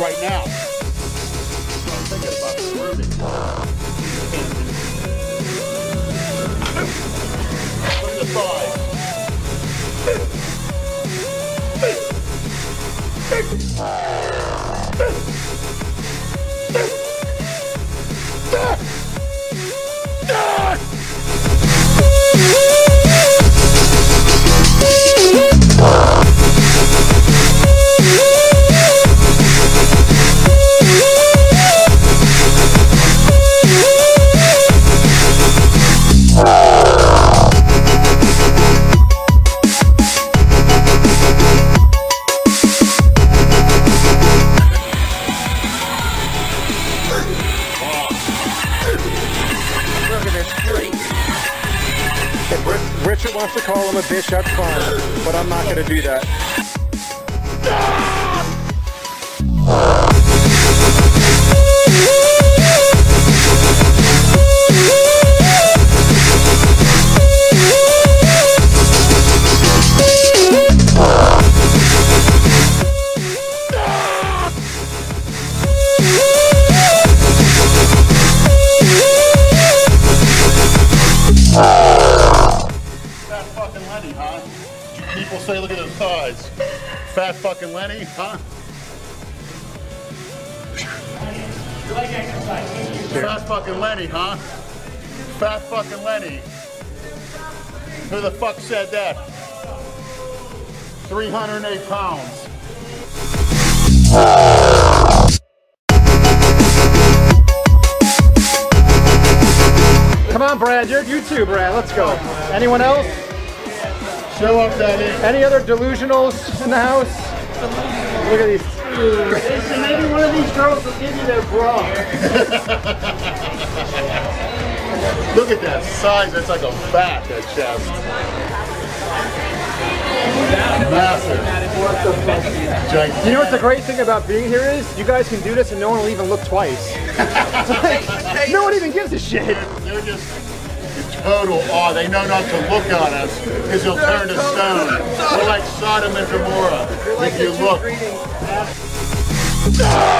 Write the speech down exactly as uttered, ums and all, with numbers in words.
right now. So I'm thinking about swerving. Put it aside. Richard wants to call him a bitch, that's fine, but I'm not gonna do that. People say, look at those thighs. Fat fucking Lenny, huh? You like exercise, don't you? Fat fucking Lenny, huh? Fat fucking Lenny. Who the fuck said that? three hundred eight pounds. Come on, Brad, you're YouTube, Brad, let's go. Anyone else? Show up, Daddy. Any other delusionals in the house? Delusional. Look at these. Listen, maybe one of these girls will give you their bra. Look at that size. That's like a bat, that chest. Massive. What the fuck? You know what the great thing about being here is? You guys can do this and no one will even look twice. Like, no one even gives a shit. They're just... total awe. They know not to look on us because you'll turn to stone. We're like Sodom and Gomorrah if you look.